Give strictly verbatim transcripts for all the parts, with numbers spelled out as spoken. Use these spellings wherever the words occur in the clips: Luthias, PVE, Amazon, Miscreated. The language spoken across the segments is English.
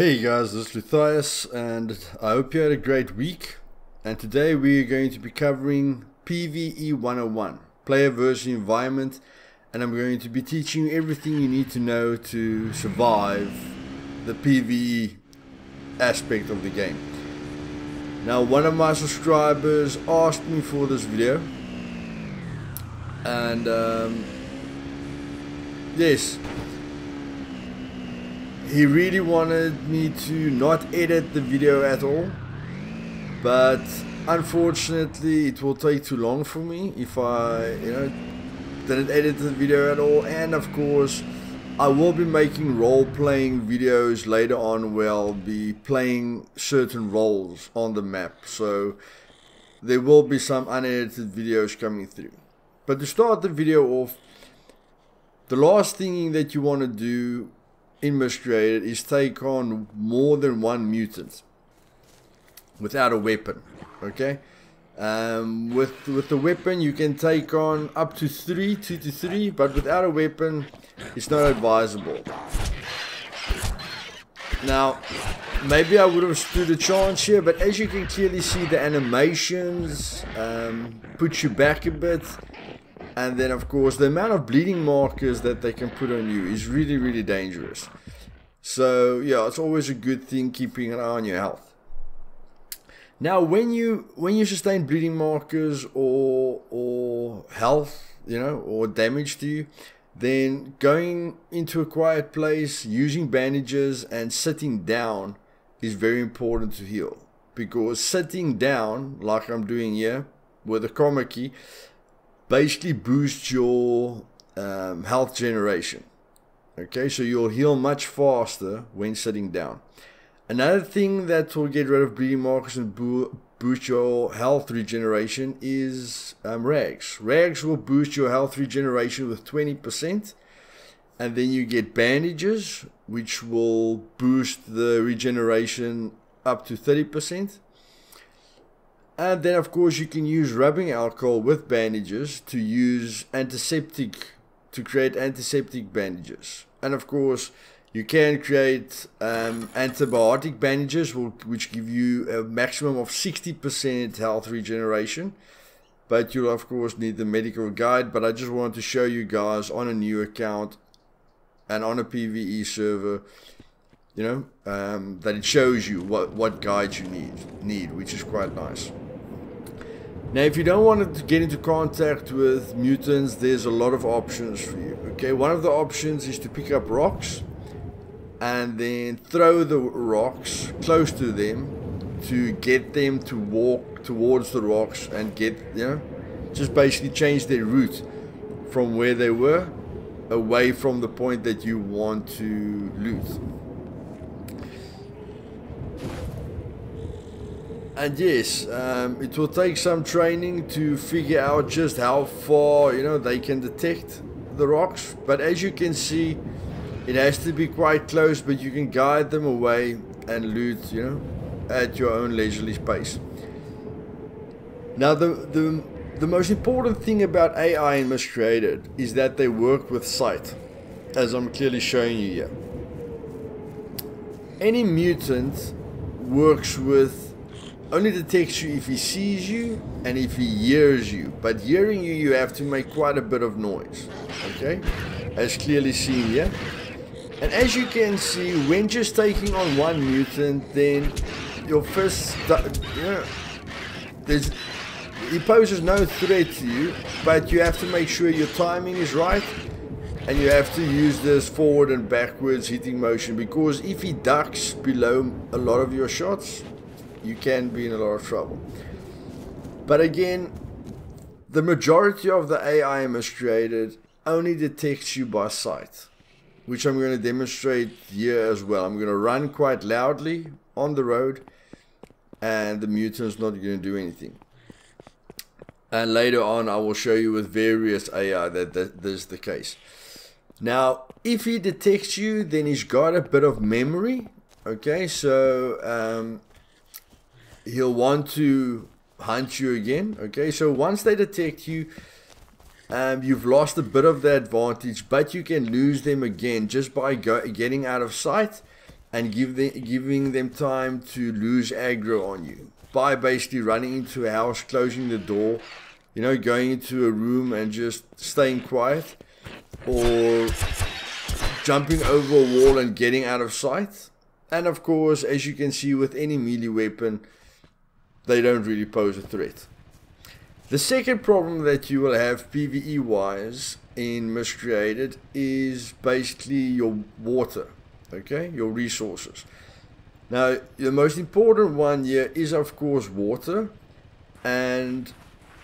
Hey guys, this is Luthias and I hope you had a great week, and today we are going to be covering P V E one oh one, player versus environment, and I'm going to be teaching you everything you need to know to survive the P V E aspect of the game. Now, one of my subscribers asked me for this video and um, yes, he really wanted me to not edit the video at all, but unfortunately it will take too long for me if I you know didn't edit the video at all. And of course I will be making role-playing videos later on where I'll be playing certain roles on the map, so there will be some unedited videos coming through. But to start the video off, the last thing that you want to do in Miscreated is take on more than one mutant without a weapon. Okay, um, with with the weapon you can take on up to three, two to three, but without a weapon it's not advisable. Now, maybe I would have stood a chance here, but as you can clearly see, the animations um, put you back a bit. And then of course the amount of bleeding markers that they can put on you is really really dangerous. So yeah, it's always a good thing keeping an eye on your health. Now when you when you sustain bleeding markers or or health, you know, or damage to you, then going into a quiet place, using bandages and sitting down is very important to heal, because sitting down like I'm doing here with a comma key basically boosts your um, health generation. Okay, so you'll heal much faster when sitting down. Another thing that will get rid of bleeding markers and bo boost your health regeneration is um, rags. Rags will boost your health regeneration with twenty percent, and then you get bandages which will boost the regeneration up to thirty percent. And then of course you can use rubbing alcohol with bandages to use antiseptic, to create antiseptic bandages. And of course you can create um, antibiotic bandages which give you a maximum of sixty percent health regeneration. But you'll of course need the medical guide, but I just wanted to show you guys on a new account and on a P V E server, you know, um, that it shows you what, what guides you need, need, which is quite nice. Now, if you don't want to get into contact with mutants, there's a lot of options for you. Okay, one of the options is to pick up rocks and then throw the rocks close to them to get them to walk towards the rocks and get, you know, just basically change their route from where they were away from the point that you want to loot. And yes, um, it will take some training to figure out just how far, you know, they can detect the rocks. But as you can see, it has to be quite close, but you can guide them away and loot, you know, at your own leisurely pace. Now, the, the, the most important thing about A I in Miscreated is that they work with sight, as I'm clearly showing you here. Any mutant works with only detects you if he sees you and if he hears you. But hearing you, you have to make quite a bit of noise, okay, as clearly seen here. And as you can see, when just taking on one mutant, then your first, you know, there's, he poses no threat to you, but you have to make sure your timing is right, and you have to use this forward and backwards hitting motion, because if he ducks below a lot of your shots, you can be in a lot of trouble. But again, the majority of the A I Miscreated only detects you by sight, which I'm going to demonstrate here as well. I'm going to run quite loudly on the road and the mutant's not going to do anything. And later on I will show you with various A I that that is the case. Now, if he detects you, then he's got a bit of memory. Okay, so um, he'll want to hunt you again. Okay, so once they detect you, um, you've lost a bit of the advantage, but you can lose them again just by go getting out of sight and give the, giving them time to lose aggro on you by basically running into a house, closing the door, you know, going into a room and just staying quiet, or jumping over a wall and getting out of sight. And of course, as you can see with any melee weapon, they don't really pose a threat. The second problem that you will have P V E wise in Miscreated is basically your water, okay, your resources. Now the most important one here is of course water, and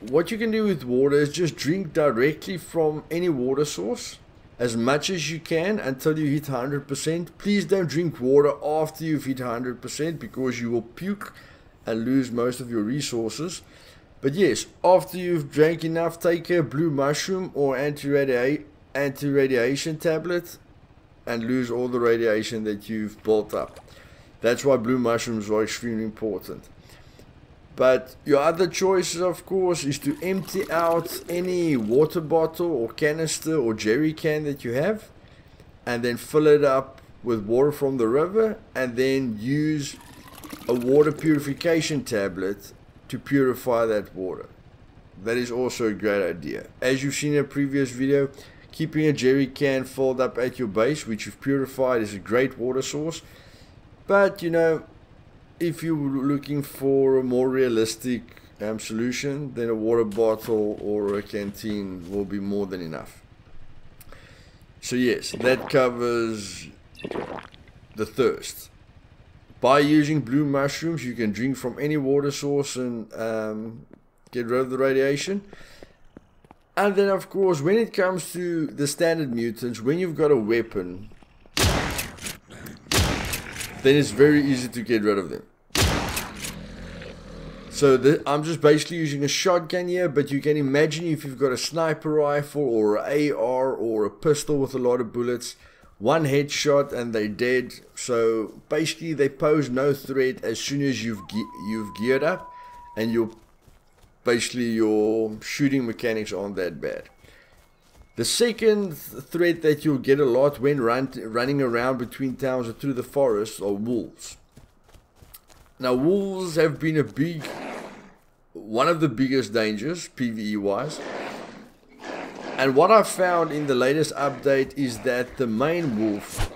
what you can do with water is just drink directly from any water source as much as you can until you hit one hundred percent. Please don't drink water after you've hit one hundred percent, because you will puke and lose most of your resources. But yes, after you've drank enough, take a blue mushroom or anti-radia- anti-radiation tablet and lose all the radiation that you've built up. That's why blue mushrooms are extremely important. But your other choices, of course, is to empty out any water bottle or canister or jerry can that you have, and then fill it up with water from the river, and then use a water purification tablet to purify that water. That is also a great idea. As you've seen in a previous video, keeping a jerry can filled up at your base, which you've purified, is a great water source. But you know, if you're looking for a more realistic um, solution, then a water bottle or a canteen will be more than enough. So yes, that covers the thirst. By using blue mushrooms, you can drink from any water source and um, get rid of the radiation. And then of course, when it comes to the standard mutants, when you've got a weapon, then it's very easy to get rid of them. So the, I'm just basically using a shotgun here, but you can imagine if you've got a sniper rifle or an A R or a pistol with a lot of bullets, one headshot and they're dead. So basically they pose no threat as soon as you've ge you've geared up, and your basically your shooting mechanics aren't that bad. The second threat that you'll get a lot when run running around between towns or through the forest are wolves. Now wolves have been a big, one of the biggest dangers P V E wise. And what I found in the latest update is that the main wolf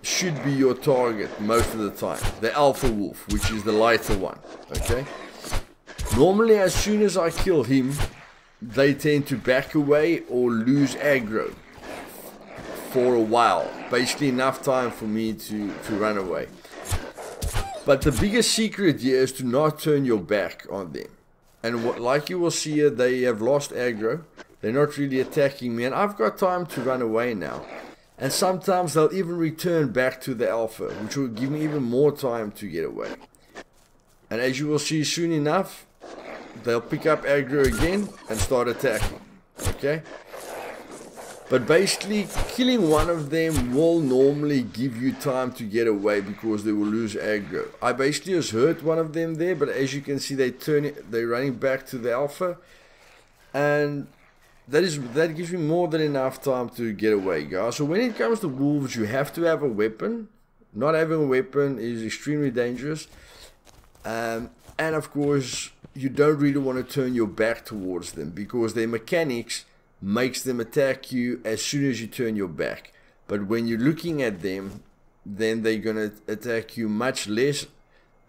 should be your target most of the time. The alpha wolf, which is the lighter one, okay? Normally as soon as I kill him, they tend to back away or lose aggro for a while. Basically enough time for me to, to run away. But the biggest secret here is to not turn your back on them. And what, like you will see here, they have lost aggro. They're not really attacking me, and I've got time to run away now. And sometimes they'll even return back to the alpha, which will give me even more time to get away. And as you will see soon enough, they'll pick up aggro again and start attacking, okay? But basically, killing one of them will normally give you time to get away because they will lose aggro. I basically just hurt one of them there, but as you can see, they turn it, they're running back to the alpha, and That is that gives me more than enough time to get away, guys. So when it comes to wolves, you have to have a weapon. Not having a weapon is extremely dangerous. Um, and of course, you don't really want to turn your back towards them, because their mechanics makes them attack you as soon as you turn your back. But when you're looking at them, then they're going to attack you much less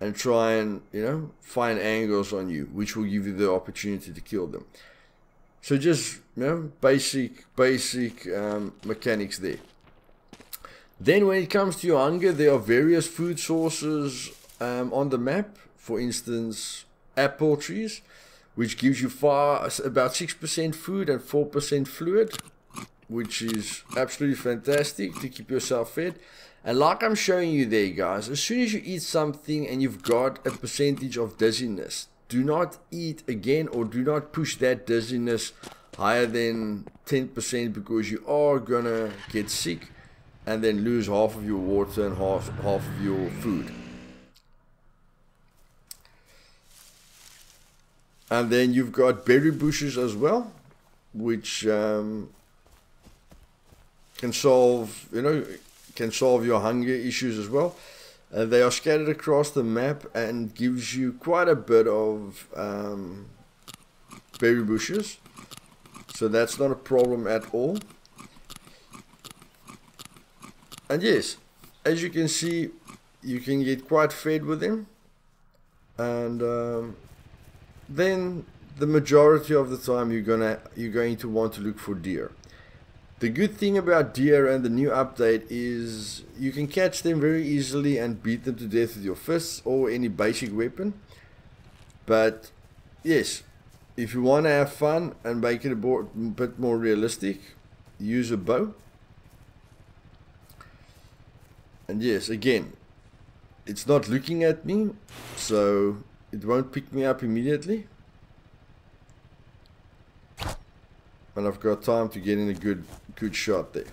and try and, you know, find angles on you, which will give you the opportunity to kill them. So just, you know, basic, basic um, mechanics there. Then when it comes to your hunger, there are various food sources um, on the map. For instance, apple trees, which gives you far, about six percent food and four percent fluid, which is absolutely fantastic to keep yourself fed. And like I'm showing you there, guys, as soon as you eat something and you've got a percentage of dizziness, do not eat again, or do not push that dizziness higher than ten percent, because you are gonna get sick and then lose half of your water and half, half of your food. And then you've got berry bushes as well, which um, can solve, you know, can solve your hunger issues as well. Uh, they are scattered across the map and gives you quite a bit of um, berry bushes, so that's not a problem at all. And yes, as you can see, you can get quite fed with them. And um, then the majority of the time you're gonna you're going to want to look for deer. The good thing about deer and the new update is you can catch them very easily and beat them to death with your fists or any basic weapon. But yes, if you want to have fun and make it a bit more realistic, use a bow. And yes, again, it's not looking at me, so it won't pick me up immediately. And I've got time to get in a good good shot there.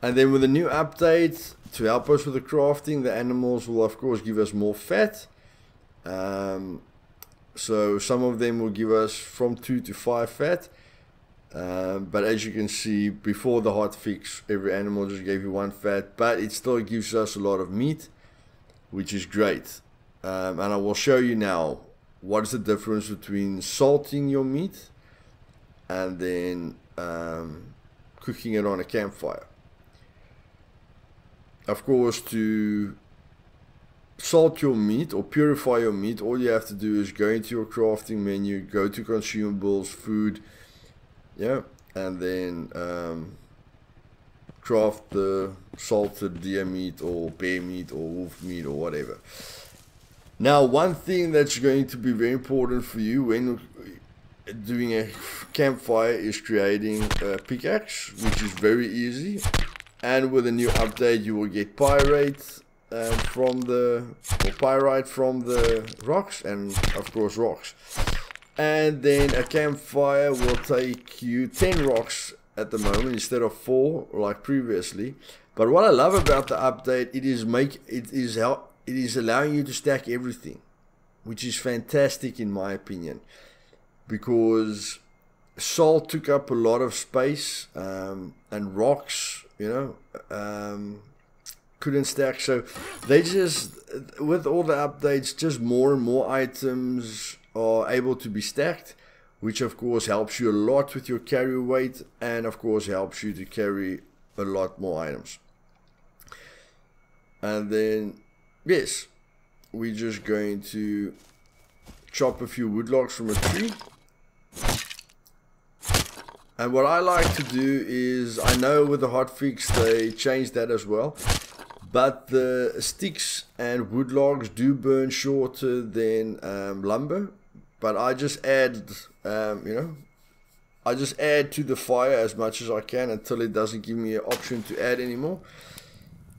And then with the new update, to help us with the crafting, the animals will of course give us more fat. Um, so some of them will give us from two to five fat. Um, but as you can see, before the hot fix, every animal just gave you one fat, but it still gives us a lot of meat, which is great. Um, and I will show you now what is the difference between salting your meat and then um, cooking it on a campfire. Of course, to salt your meat or purify your meat, all you have to do is go into your crafting menu, go to consumables, food, yeah, and then um, craft the salted deer meat or bear meat or wolf meat or whatever. Now, one thing that's going to be very important for you when doing a campfire is creating a pickaxe, which is very easy. And with a new update, you will get pyrite um, from the or pyrite from the rocks, and of course rocks. And then a campfire will take you ten rocks at the moment instead of four like previously. But what I love about the update, it is make it is how it is allowing you to stack everything, which is fantastic in my opinion, because salt took up a lot of space, um, and rocks, you know, um, couldn't stack. So they just, with all the updates, just more and more items are able to be stacked, which of course helps you a lot with your carry weight, and of course helps you to carry a lot more items. And then, yes, we're just going to chop a few woodlogs from a tree. And what I like to do is, I know with the hotfix they changed that as well, but the sticks and woodlogs do burn shorter than um, lumber. But I just add, um, you know, I just add to the fire as much as I can until it doesn't give me an option to add anymore.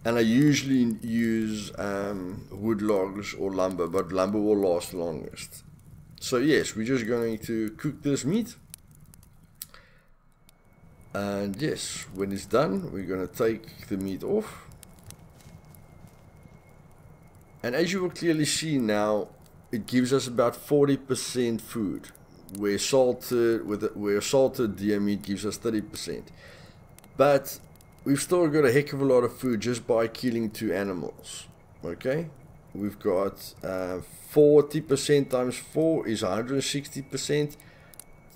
And I usually use um, wood logs or lumber, but lumber will last longest. So yes, we're just going to cook this meat. And yes, when it's done, we're going to take the meat off. And as you will clearly see now, it gives us about forty percent food, where salted, with, where salted deer meat gives us thirty percent. But we've still got a heck of a lot of food just by killing two animals. Okay, we've got forty percent uh, times four is one hundred sixty percent,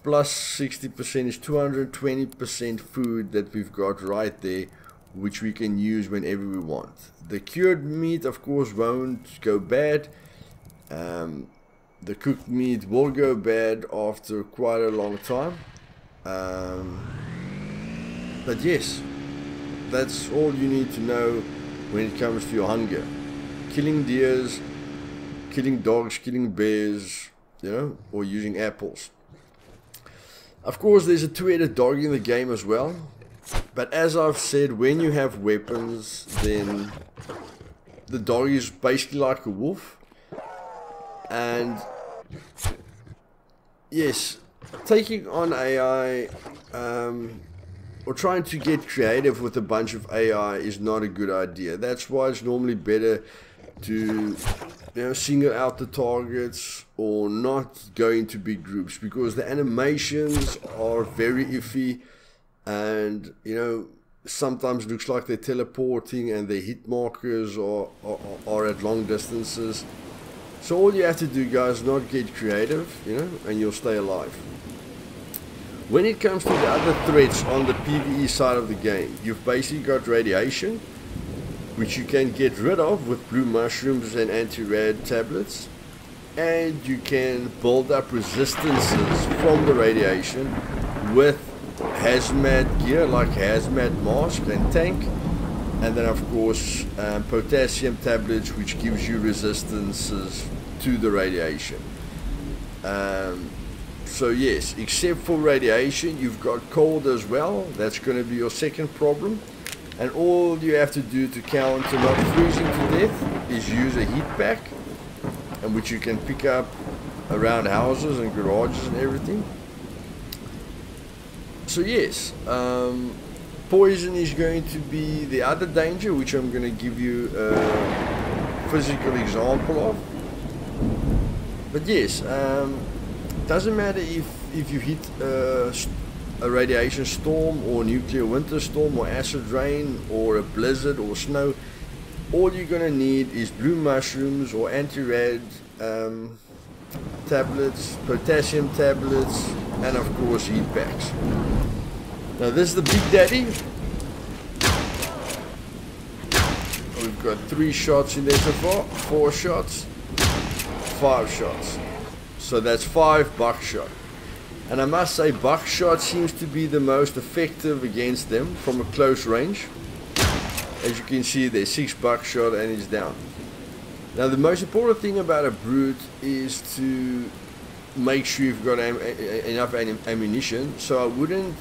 plus sixty percent is two hundred twenty percent food that we've got right there, which we can use whenever we want. The cured meat of course won't go bad. Um, the cooked meat will go bad after quite a long time, um, but yes, that's all you need to know when it comes to your hunger. Killing deers, killing dogs, killing bears, you know, or using apples. Of course, there's a two-headed dog in the game as well. But as I've said, when you have weapons, then the dog is basically like a wolf. And yes, taking on A I, um, or trying to get creative with a bunch of A I is not a good idea. That's why it's normally better to, you know, single out the targets or not go into big groups, because the animations are very iffy, and you know, sometimes looks like they're teleporting and their hit markers are, are, are at long distances. So all you have to do, guys, not get creative, you know, and you'll stay alive. When it comes to the other threats on the P V E side of the game, you've basically got radiation, which you can get rid of with blue mushrooms and anti-rad tablets. And you can build up resistances from the radiation with hazmat gear like hazmat mask and tank, and then of course um, potassium tablets, which gives you resistances to the radiation. Um, so yes, except for radiation, you've got cold as well. That's going to be your second problem, and all you have to do to counter not freezing to death is use a heat pack, and which you can pick up around houses and garages and everything. So yes, um, poison is going to be the other danger, which I'm going to give you a physical example of. But yes, um, doesn't matter if, if you hit a, a radiation storm or a nuclear winter storm or acid rain or a blizzard or snow, all you're going to need is blue mushrooms or anti-rad um, tablets, potassium tablets, and of course heat packs. Now this is the big daddy. We've got three shots in there so far, four shots, five shots. So that's five buckshot. And I must say buckshot seems to be the most effective against them from a close range. As you can see, there's six buckshot and it's down. Now the most important thing about a brute is to make sure you've got am enough am ammunition. So I wouldn't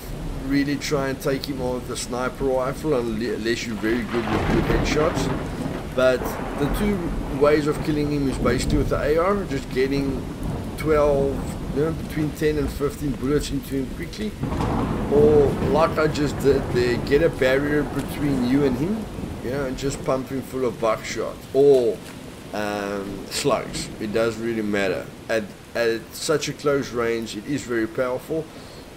really try and take him on with a sniper rifle unless you're very good with good headshots. But the two ways of killing him is basically with the A R, just getting twelve, you know, between ten and fifteen bullets into him quickly. Or like I just did there, get a barrier between you and him, you know, and just pump him full of buckshot or um, slugs. It doesn't really matter. At, at such a close range, it is very powerful,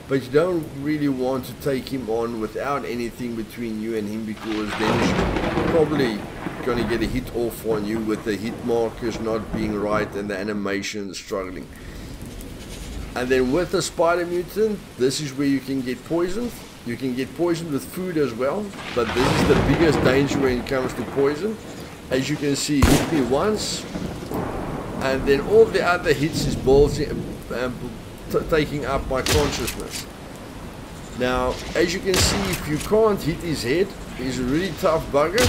but you don't really want to take him on without anything between you and him, because then he's probably going to get a hit off on you with the hit markers not being right and the animation struggling. And then with the spider mutant, this is where you can get poisoned. You can get poisoned with food as well, but this is the biggest danger when it comes to poison. As you can see, hit me once, and then all the other hits is balls in, um, t taking up my consciousness. Now, as you can see, if you can't hit his head, he's a really tough bugger.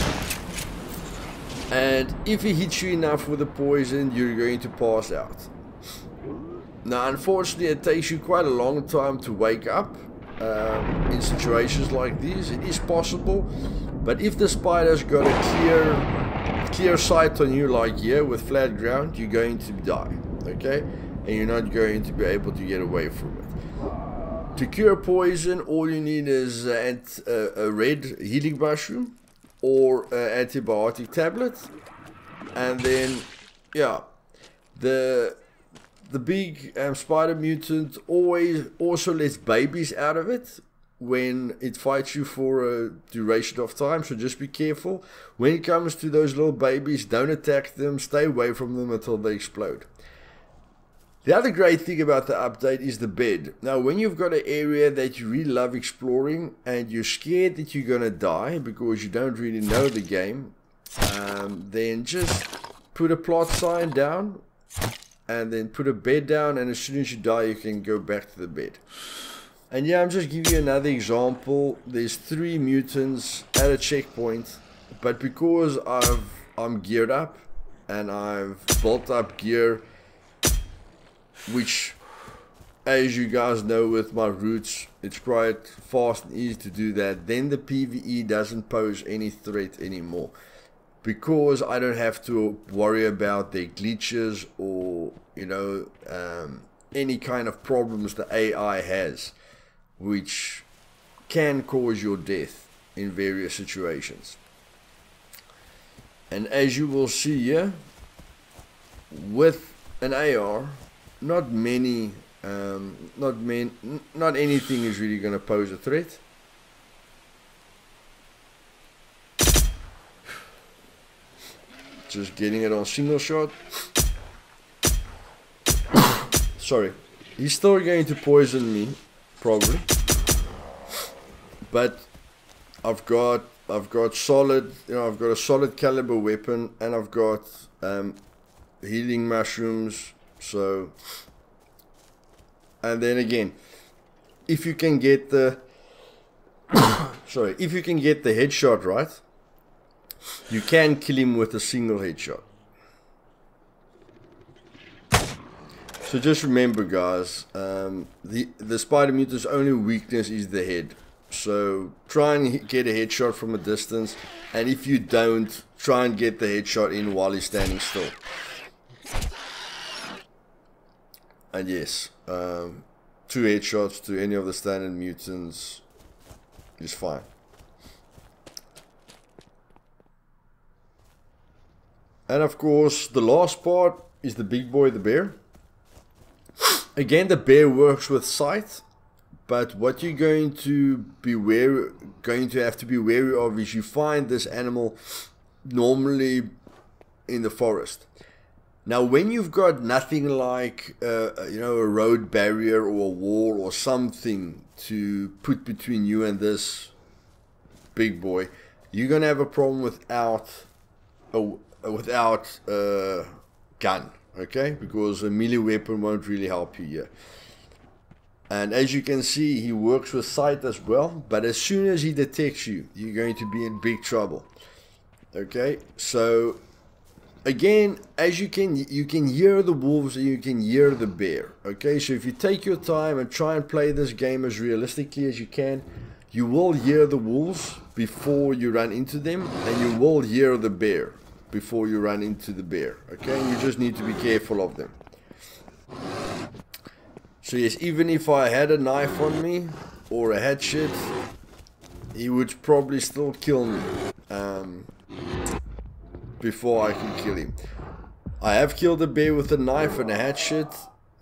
And if he hits you enough with the poison, you're going to pass out. Now, unfortunately, it takes you quite a long time to wake up um, in situations like these. It is possible, but if the spider's got a clear, clear sight on you, like here with flat ground, you're going to die, okay? And you're not going to be able to get away from it. To cure poison, all you need is a, a, a red healing mushroom or an antibiotic tablet, and then, yeah, the... The big um, spider mutant always also lets babies out of it when it fights you for a duration of time, so just be careful. When it comes to those little babies, don't attack them, stay away from them until they explode. The other great thing about the update is the bed. Now, when you've got an area that you really love exploring and you're scared that you're going to die because you don't really know the game, um, then just put a plot sign down. And then put a bed down, and as soon as you die, you can go back to the bed. And yeah, I'm just giving you another example. There's three mutants at a checkpoint, but because I've I'm geared up and I've built up gear, which, as you guys know, with my roots, it's quite fast and easy to do that. Then the P V E doesn't pose any threat anymore, because I don't have to worry about their glitches or, you know, um, any kind of problems the A I has, which can cause your death in various situations. And as you will see here, with an A R, not many, um, not, man, not anything is really going to pose a threat. Just getting it on single shot. Sorry. He's still going to poison me, probably. But I've got I've got solid, you know, I've got a solid caliber weapon, and I've got um, healing mushrooms. So, and then again, if you can get the sorry, if you can get the headshot right, you can kill him with a single headshot. So just remember, guys, um, the the spider mutant's only weakness is the head. So try and get a headshot from a distance, and if you don't, try and get the headshot in while he's standing still. And yes, um, two headshots to any of the standard mutants is fine. And of course, the last part is the big boy, the bear. Again, the bear works with sight. But what you're going to be wary, going to have to be wary of is you find this animal normally in the forest. Now, when you've got nothing like uh, you know, a road barrier or a wall or something to put between you and this big boy, you're gonna have a problem without a without a gun, okay? Because a melee weapon won't really help you here. And as you can see, he works with sight as well, but as soon as he detects you, you're going to be in big trouble. Okay, so again, as you can you can hear the wolves and you can hear the bear. Okay, so if you take your time and try and play this game as realistically as you can, you will hear the wolves before you run into them, and you will hear the bear before you run into the bear. Okay, you just need to be careful of them. So yes, even if I had a knife on me, or a hatchet, he would probably still kill me, um, before I can kill him. I have killed a bear with a knife and a hatchet,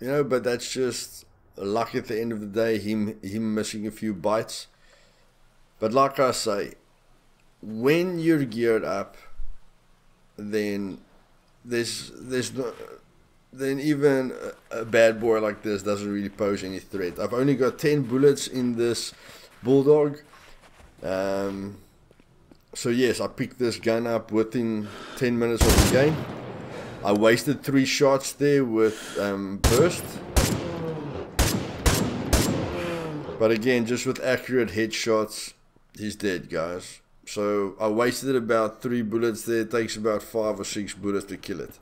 you know, but that's just luck at the end of the day, him, him missing a few bites. But like I say, when you're geared up, then there's, there's no... then even a bad boy like this doesn't really pose any threat. I've only got ten bullets in this bulldog. Um, so yes, I picked this gun up within ten minutes of the game. I wasted three shots there with um, burst. But again, just with accurate headshots, he's dead, guys. So I wasted about three bullets there. It takes about five or six bullets to kill it.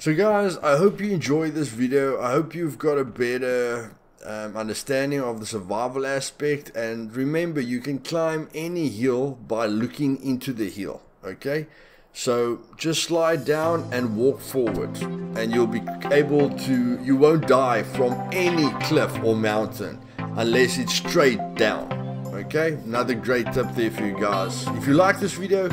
So guys, I hope you enjoyed this video. I hope you've got a better um, understanding of the survival aspect. And remember, you can climb any hill by looking into the hill, okay? So just slide down and walk forward, and you'll be able to, you won't die from any cliff or mountain unless it's straight down, okay? Another great tip there for you guys. If you like this video,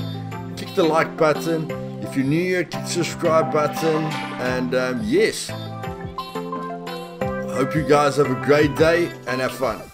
click the like button. If you're new here, click the subscribe button, and um, yes, I hope you guys have a great day and have fun.